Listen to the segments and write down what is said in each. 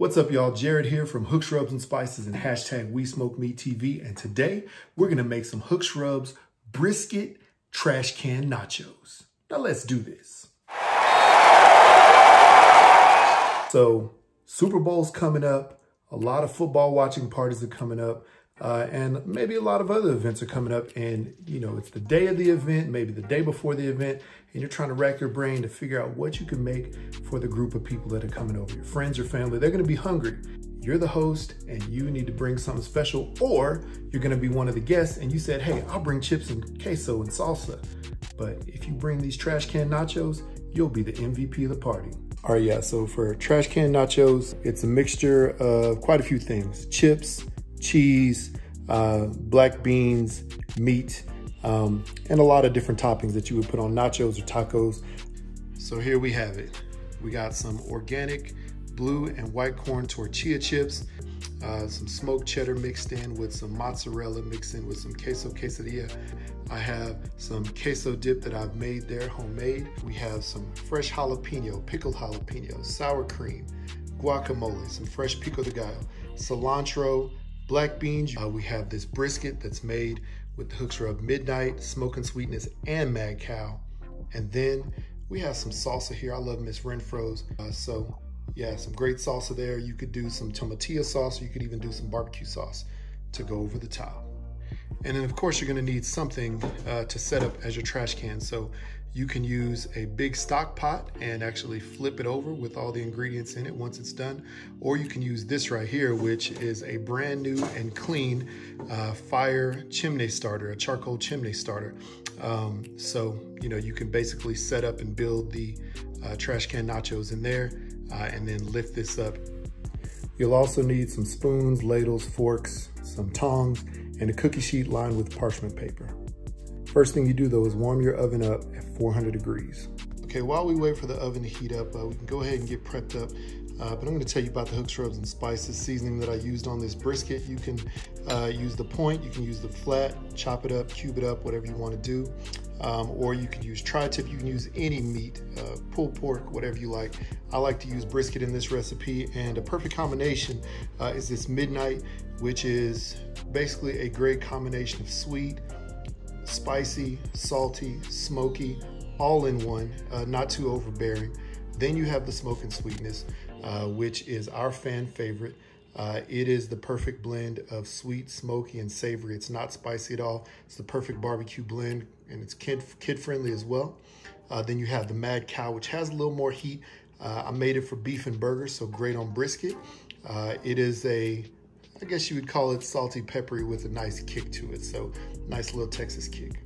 What's up, y'all? Jared here from Hooks Rubs and Spices and hashtag We Smoke Meat TV. And today we're going to make some Hooks Rubs brisket trash can nachos. Now let's do this. So Super Bowl's coming up. A lot of football watching parties are coming up. And maybe a lot of other events are coming up, and you know, it's the day of the event, maybe the day before the event, and you're trying to rack your brain to figure out what you can make for the group of people that are coming over. Your friends or family, they're gonna be hungry. You're the host and you need to bring something special, or you're gonna be one of the guests and you said, hey, I'll bring chips and queso and salsa. But if you bring these trash can nachos, you'll be the MVP of the party. All right, yeah, so for trash can nachos, it's a mixture of quite a few things: chips, cheese, black beans, meat, and a lot of different toppings that you would put on nachos or tacos. So here we have it. We got some organic blue and white corn tortilla chips, some smoked cheddar mixed in with some mozzarella, mixed in with some queso quesadilla. I have some queso dip that I've made there, homemade. We have some fresh jalapeno, pickled jalapeno, sour cream, guacamole, some fresh pico de gallo, cilantro, black beans. We have this brisket that's made with the Hook's Rub Midnight, Smokin' Sweetness, and Mad Cow. And then we have some salsa here. I love Miss Renfro's. So yeah, some great salsa there. You could do some tomatillo sauce, or you could even do some barbecue sauce to go over the top. And then of course, you're gonna need something to set up as your trash can. So you can use a big stock pot and actually flip it over with all the ingredients in it once it's done. Or you can use this right here, which is a brand new and clean fire chimney starter, a charcoal chimney starter. So, you know, you can basically set up and build the trash can nachos in there and then lift this up. You'll also need some spoons, ladles, forks, some tongs, and a cookie sheet lined with parchment paper. First thing you do though is warm your oven up at 400 degrees. Okay, while we wait for the oven to heat up, we can go ahead and get prepped up. But I'm gonna tell you about the Hooks Rubs and Spices seasoning that I used on this brisket. You can use the point, you can use the flat, chop it up, cube it up, whatever you wanna do. Or you can use tri-tip, you can use any meat, pulled pork, whatever you like. I like to use brisket in this recipe, and a perfect combination is this midnight, which is basically a great combination of sweet, spicy, salty, smoky, all in one, not too overbearing. Then you have the Smokin' Sweetness, which is our fan favorite. It is the perfect blend of sweet, smoky, and savory. It's not spicy at all. It's the perfect barbecue blend, and it's kid-friendly as well. Then you have the Mad Cow, which has a little more heat. I made it for beef and burgers, so great on brisket. It is a, I guess you would call it salty peppery with a nice kick to it. So nice little Texas kick.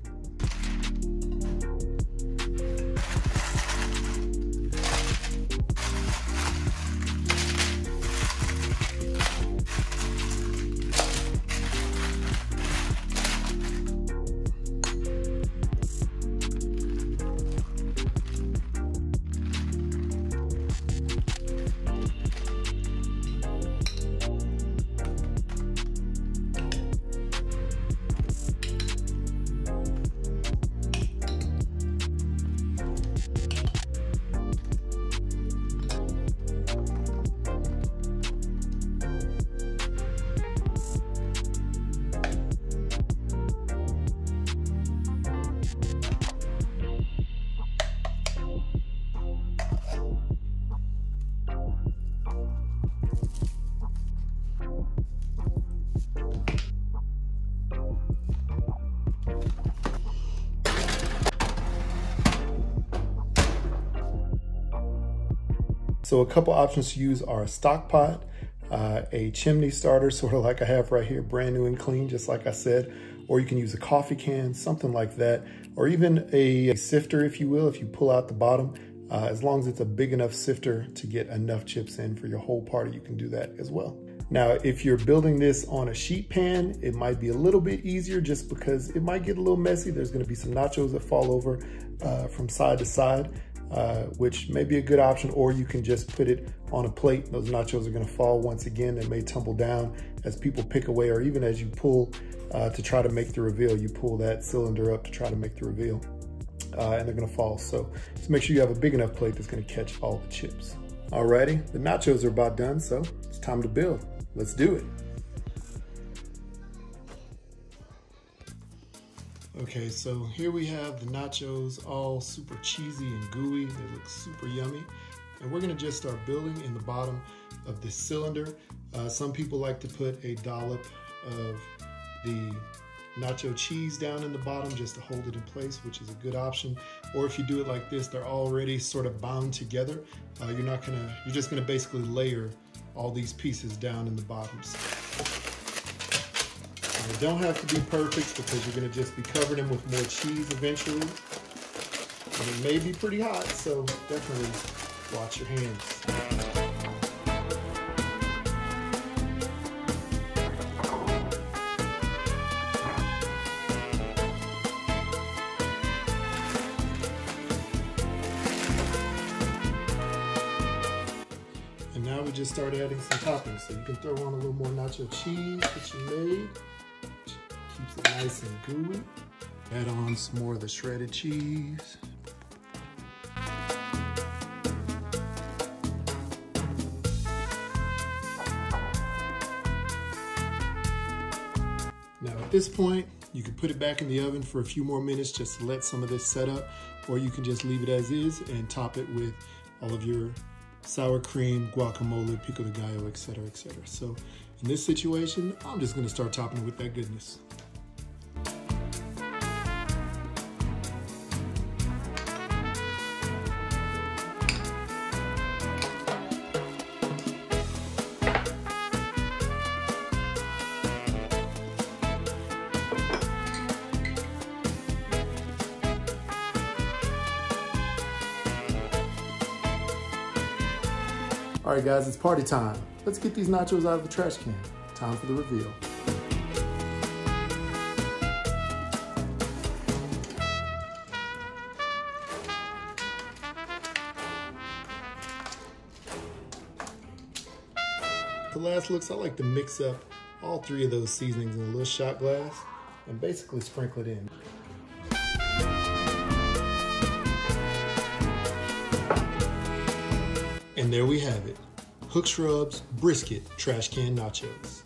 So a couple options to use are a stock pot, a chimney starter, sort of like I have right here, brand new and clean, just like I said, or you can use a coffee can, something like that, or even a sifter, if you will, if you pull out the bottom, as long as it's a big enough sifter to get enough chips in for your whole party, you can do that as well. Now, if you're building this on a sheet pan, it might be a little bit easier just because it might get a little messy. There's gonna be some nachos that fall over from side to side, which may be a good option, or you can just put it on a plate. Those nachos are gonna fall once again. They may tumble down as people pick away, or even as you pull to try to make the reveal. You pull that cylinder up to try to make the reveal, and they're gonna fall. So just make sure you have a big enough plate that's gonna catch all the chips. Alrighty, the nachos are about done, so time to build. Let's do it. Okay, so here we have the nachos, all super cheesy and gooey. They look super yummy. And we're gonna just start building in the bottom of this cylinder. Some people like to put a dollop of the nacho cheese down in the bottom just to hold it in place, which is a good option. Or if you do it like this, they're already sort of bound together. You're just gonna basically layer all these pieces down in the bottoms. They don't have to be perfect because you're going to just be covering them with more cheese eventually. And it may be pretty hot, so definitely watch your hands. And now we just start adding some toppings. So you can throw on a little more nacho cheese that you made. Keeps it nice and gooey. Add on some more of the shredded cheese. Now at this point, you can put it back in the oven for a few more minutes just to let some of this set up, or you can just leave it as is and top it with all of your sour cream, guacamole, pico de gallo, etc., etc. So in this situation, I'm just gonna start topping it with that goodness. All right, guys, it's party time. Let's get these nachos out of the trash can. Time for the reveal. For last looks, I like to mix up all three of those seasonings in a little shot glass and basically sprinkle it in. And there we have it, Hooks Rubs Brisket Trash Can Nachos.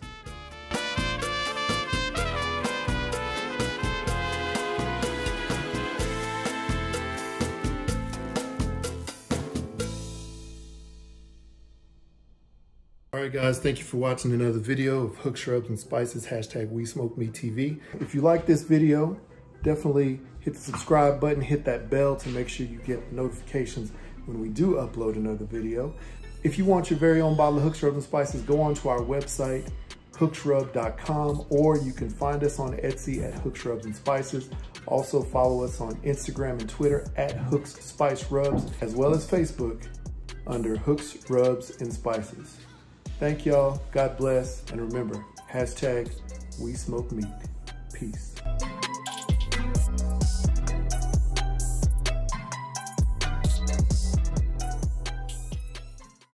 Alright guys, thank you for watching another video of Hooks Rubs and Spices, #WeSmokeMeatTV. If you like this video, definitely hit the subscribe button, hit that bell to make sure you get notifications when we do upload another video. If you want your very own bottle of Hooks Rubs and Spices, go on to our website, hooksrub.com, or you can find us on Etsy at Hooks Rubs and Spices. Also follow us on Instagram and Twitter at Hooks Spice Rubs, as well as Facebook under Hooks Rubs and Spices. Thank y'all, God bless, and remember, #WeSmokeMeat. Peace.